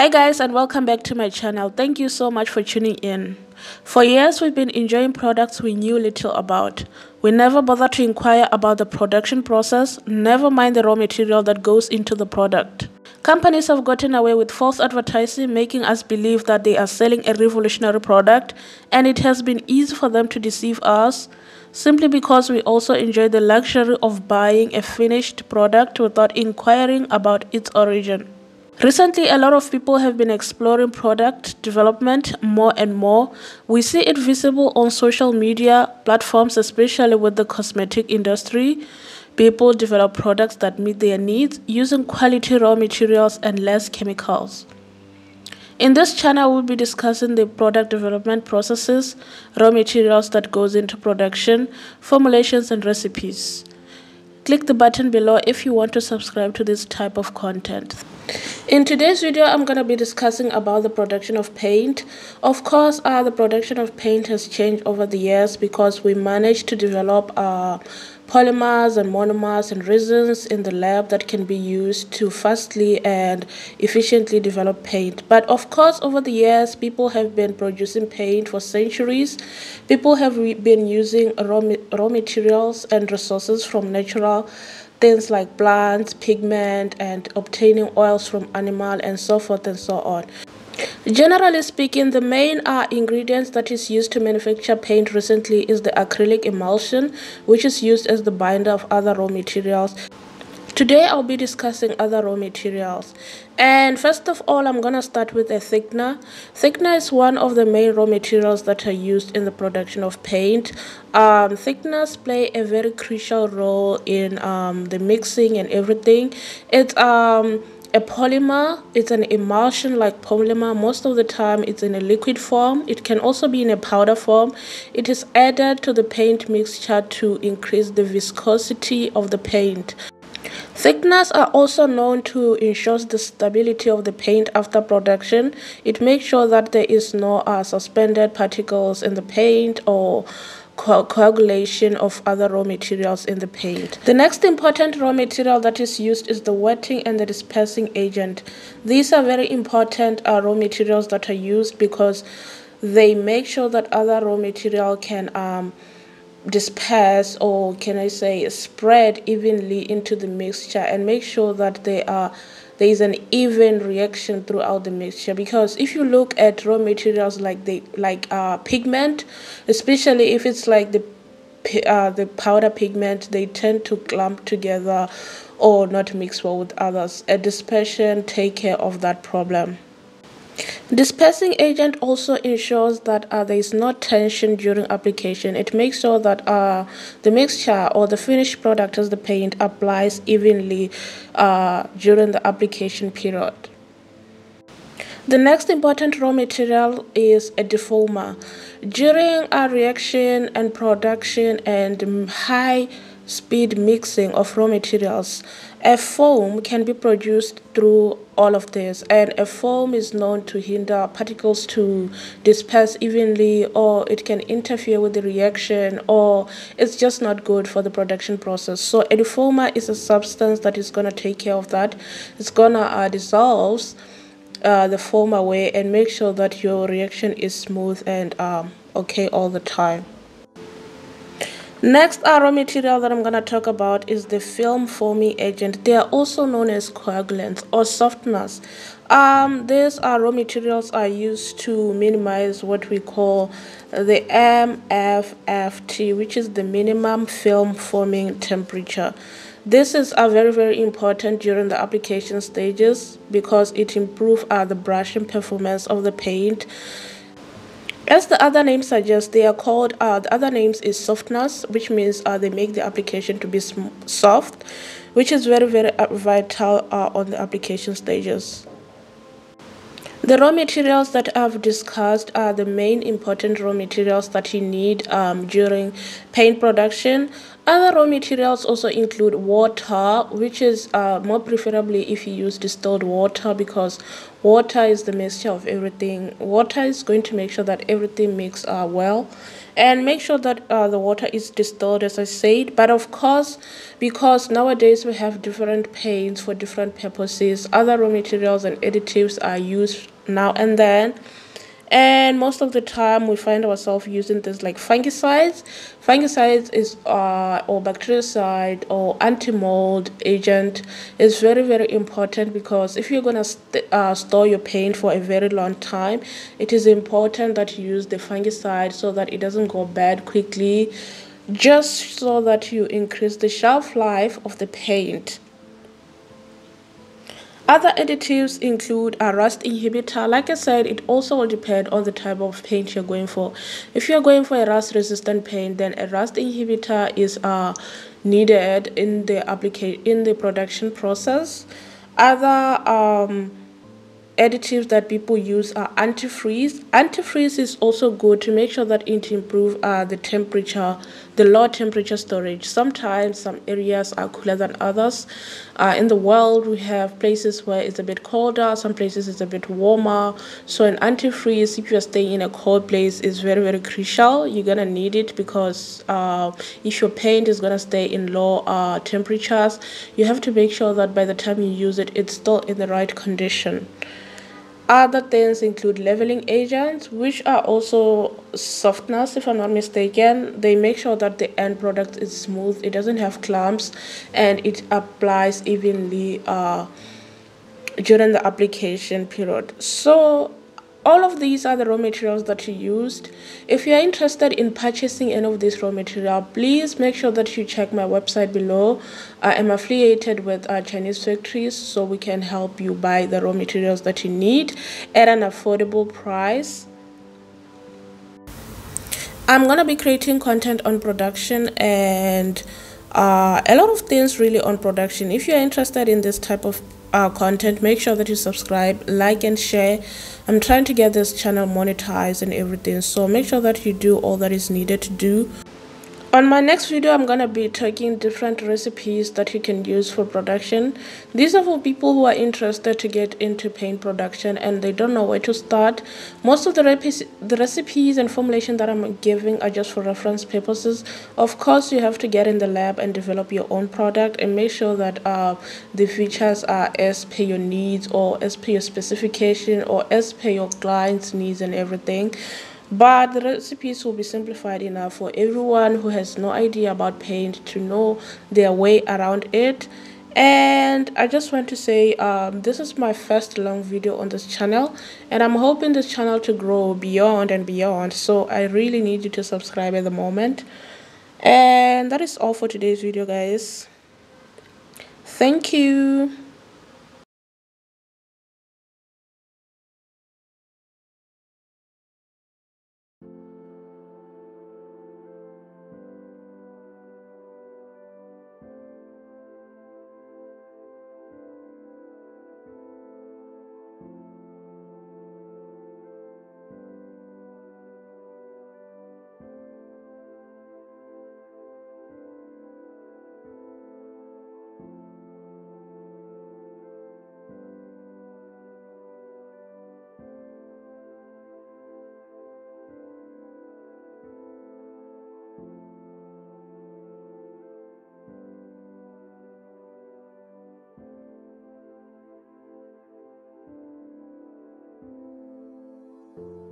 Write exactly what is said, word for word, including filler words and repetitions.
Hi guys, and welcome back to my channel. Thank you so much for tuning in. For years we've been enjoying products we knew little about. We never bothered to inquire about the production process, never mind the raw material that goes into the product. Companies have gotten away with false advertising, making us believe that they are selling a revolutionary product, and it has been easy for them to deceive us simply because we also enjoy the luxury of buying a finished product without inquiring about its origin. Recently, a lot of people have been exploring product development more and more. We see it visible on social media platforms, especially with the cosmetic industry. People develop products that meet their needs using quality raw materials and less chemicals. In this channel, we'll be discussing the product development processes, raw materials that goes into production, formulations and recipes. Click the button below if you want to subscribe to this type of content. In today's video, I'm going to be discussing about the production of paint. Of course, uh, the production of paint has changed over the years because we managed to develop uh, polymers and monomers and resins in the lab that can be used to fastly and efficiently develop paint. But of course, over the years, people have been producing paint for centuries. People have been using raw, raw materials and resources from natural things like plants, pigment, and obtaining oils from animal and so forth and so on. Generally speaking, the main uh, ingredients that is used to manufacture paint recently is the acrylic emulsion, which is used as the binder of other raw materials. Today I'll be discussing other raw materials, and first of all I'm gonna start with a thickener. Thickener is one of the main raw materials that are used in the production of paint. Um, thickeners play a very crucial role in um, the mixing and everything. It's um, a polymer, it's an emulsion like polymer. Most of the time it's in a liquid form. It can also be in a powder form. It is added to the paint mixture to increase the viscosity of the paint. Thickeners are also known to ensure the stability of the paint after production. It makes sure that there is no uh, suspended particles in the paint or co coagulation of other raw materials in the paint. The next important raw material that is used is the wetting and the dispersing agent. These are very important uh, raw materials that are used because they make sure that other raw material can um, disperse, or can I say spread, evenly into the mixture and make sure that they are there is an even reaction throughout the mixture. Because if you look at raw materials like the like uh pigment, especially if it's like the uh, the powder pigment, they tend to clump together or not mix well with others. A dispersion take care of that problem. Dispersing agent also ensures that uh, there is no tension during application. It makes sure that uh, the mixture or the finished product as the paint applies evenly uh, during the application period. The next important raw material is a defoamer. During a reaction and production and high speed mixing of raw materials, a foam can be produced through all of this, and a foam is known to hinder particles to disperse evenly, or it can interfere with the reaction, or it's just not good for the production process. So a defoamer is a substance that is going to take care of that. It's going to uh, dissolve uh, the foam away and make sure that your reaction is smooth and um, okay all the time. Next uh, raw material that I'm going to talk about is the film forming agent. They are also known as coagulants or softeners. Um, these uh, raw materials are used to minimize what we call the M F F T, which is the minimum film forming temperature. This is uh, very, very important during the application stages because it improves uh, the brushing performance of the paint. As the other name suggests, they are called, uh, the other names is softeners, which means uh, they make the application to be soft, which is very, very vital uh, on the application stages. The raw materials that I've discussed are the main important raw materials that you need um, during paint production. Other raw materials also include water, which is uh, more preferably if you use distilled water, because water is the mixture of everything. Water is going to make sure that everything mixes uh, well and make sure that uh, the water is distilled, as I said. But of course, because nowadays we have different paints for different purposes, other raw materials and additives are used now and then, and most of the time we find ourselves using things like fungicides. Fungicides is uh, or bactericide or anti-mold agent is very very important, because if you're gonna st uh, store your paint for a very long time, it is important that you use the fungicide so that it doesn't go bad quickly, just so that you increase the shelf life of the paint. Other additives include a rust inhibitor. Like I said, it also will depend on the type of paint you're going for. If you're going for a rust resistant paint, then a rust inhibitor is uh, needed in the application, in the production process. Other um, additives that people use are antifreeze. Antifreeze is also good to make sure that it improves uh, the temperature, the low temperature storage. Sometimes some areas are cooler than others. Uh, in the world, we have places where it's a bit colder, some places it's a bit warmer. So an antifreeze, if you're staying in a cold place, is very, very crucial. You're going to need it, because uh, if your paint is going to stay in low uh, temperatures, you have to make sure that by the time you use it, it's still in the right condition. Other things include leveling agents, which are also softeners, if I'm not mistaken. They make sure that the end product is smooth, it doesn't have clumps, and it applies evenly uh, during the application period. So all of these are the raw materials that you used. If you are interested in purchasing any of this raw material, please make sure that you check my website below. I am affiliated with uh, Chinese factories, so we can help you buy the raw materials that you need at an affordable price. I'm going to be creating content on production and uh, a lot of things really on production. If you are interested in this type of our content, make sure that you subscribe, like and share. I'm trying to get this channel monetized and everything, so make sure that you do all that is needed to do. On my next video, I'm gonna be taking different recipes that you can use for production. These are for people who are interested to get into paint production and they don't know where to start. Most of the, the recipes and formulation that I'm giving are just for reference purposes. Of course, you have to get in the lab and develop your own product and make sure that uh, the features are as per your needs, or as per your specification, or as per your client's needs and everything. But the recipes will be simplified enough for everyone who has no idea about paint to know their way around it. And I just want to say um, this is my first long video on this channel, and I'm hoping this channel to grow beyond and beyond, so I really need you to subscribe at the moment. And that is all for today's video, guys. Thank you.